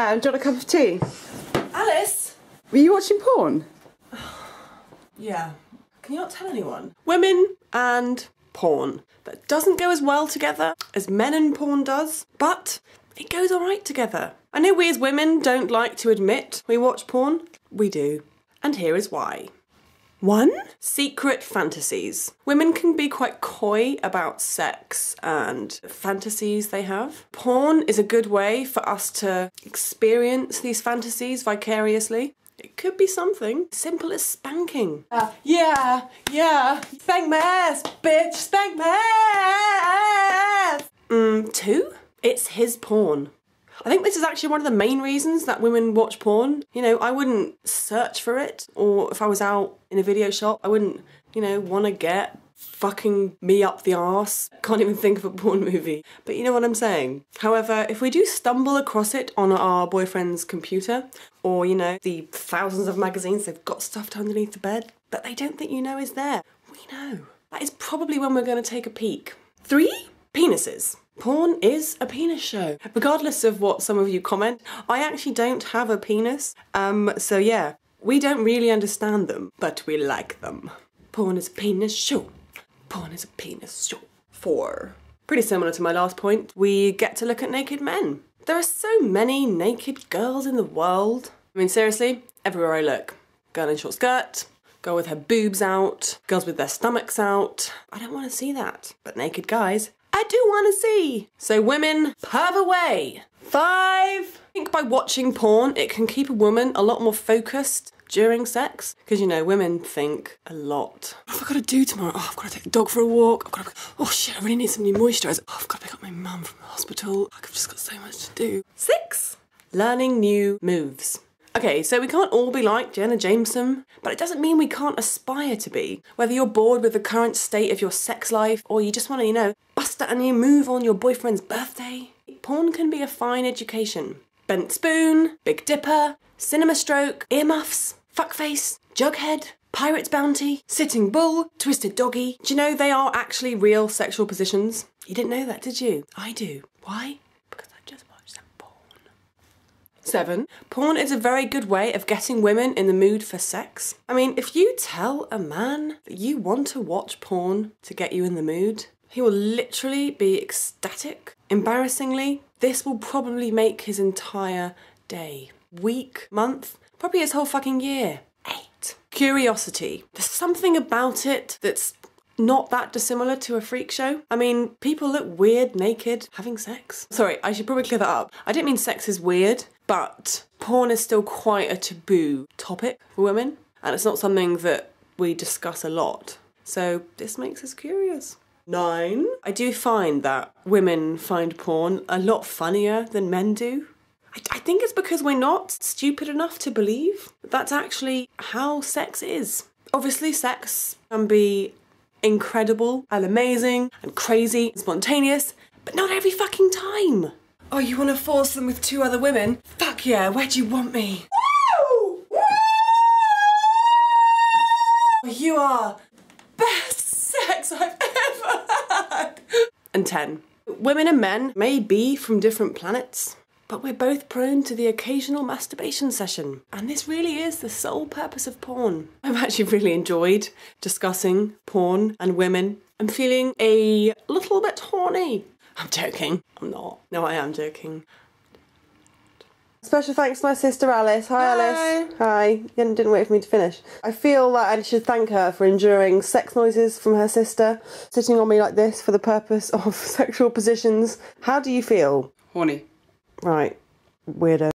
Do you want a cup of tea? Alice! Were you watching porn? Yeah. Can you not tell anyone? Women and porn. That doesn't go as well together as men and porn does, but it goes alright together. I know we as women don't like to admit we watch porn. We do. And here is why. 1. Secret fantasies. Women can be quite coy about sex and fantasies they have. Porn is a good way for us to experience these fantasies vicariously. It could be something simple as spanking. Yeah, spank my ass, bitch, spank my ass! 2. It's his porn. I think this is actually one of the main reasons that women watch porn. You know, I wouldn't search for it, or if I was out in a video shop, I wouldn't, you know, want to get fucking me up the arse. Can't even think of a porn movie. But you know what I'm saying. However, if we do stumble across it on our boyfriend's computer, or, you know, the thousands of magazines they've got stuffed underneath the bed that they don't think you know is there, we know. That is probably when we're going to take a peek. 3. Penises. Porn is a penis show. Regardless of what some of you comment, I actually don't have a penis, so yeah, we don't really understand them, but we like them. Porn is a penis show. Porn is a penis show. 4. Pretty similar to my last point, we get to look at naked men. There are so many naked girls in the world. I mean, seriously, everywhere I look. Girl in short skirt, girl with her boobs out, girls with their stomachs out. I don't want to see that, but naked guys, I do want to see. So women, perv away. 5. I think by watching porn, it can keep a woman a lot more focused during sex. Because, you know, women think a lot. What have I got to do tomorrow? Oh, I've got to take the dog for a walk. I've got to... Oh shit, I really need some new moisturiser. Oh, I've got to pick up my mum from the hospital. I've just got so much to do. 6. Learning new moves. Okay, so we can't all be like Jenna Jameson, but it doesn't mean we can't aspire to be. Whether you're bored with the current state of your sex life, or you just want to, you know, bust out a new move on your boyfriend's birthday. Porn can be a fine education. Bent spoon, Big Dipper, cinema stroke, earmuffs, fuckface, jughead, pirate's bounty, sitting bull, twisted doggy. Do you know they are actually real sexual positions? You didn't know that, did you? I do. Why? 7. Porn is a very good way of getting women in the mood for sex. I mean, if you tell a man that you want to watch porn to get you in the mood, he will literally be ecstatic. Embarrassingly, this will probably make his entire day, week, month, probably his whole fucking year. 8. Curiosity. There's something about it that's not that dissimilar to a freak show. I mean, people look weird naked having sex. Sorry, I should probably clear that up. I didn't mean sex is weird, but porn is still quite a taboo topic for women, and it's not something that we discuss a lot. So this makes us curious. 9. I do find that women find porn a lot funnier than men do. I think it's because we're not stupid enough to believe that that's actually how sex is. Obviously, sex can be incredible and amazing and crazy and spontaneous, but not every fucking time. Oh, you want to force them with 2 other women? Fuck yeah, where do you want me? Woo! Woo! You are the best sex I've ever had! And 10. Women and men may be from different planets, but we're both prone to the occasional masturbation session. And this really is the sole purpose of porn. I've actually really enjoyed discussing porn and women. I'm feeling a little bit horny. I'm joking. I'm not. No, I am joking. Special thanks to my sister Alice. Hi, Alice. Hi. Jenna didn't wait for me to finish. I feel that I should thank her for enduring sex noises from her sister, sitting on me like this for the purpose of sexual positions. How do you feel? Horny. Right. Weirdo.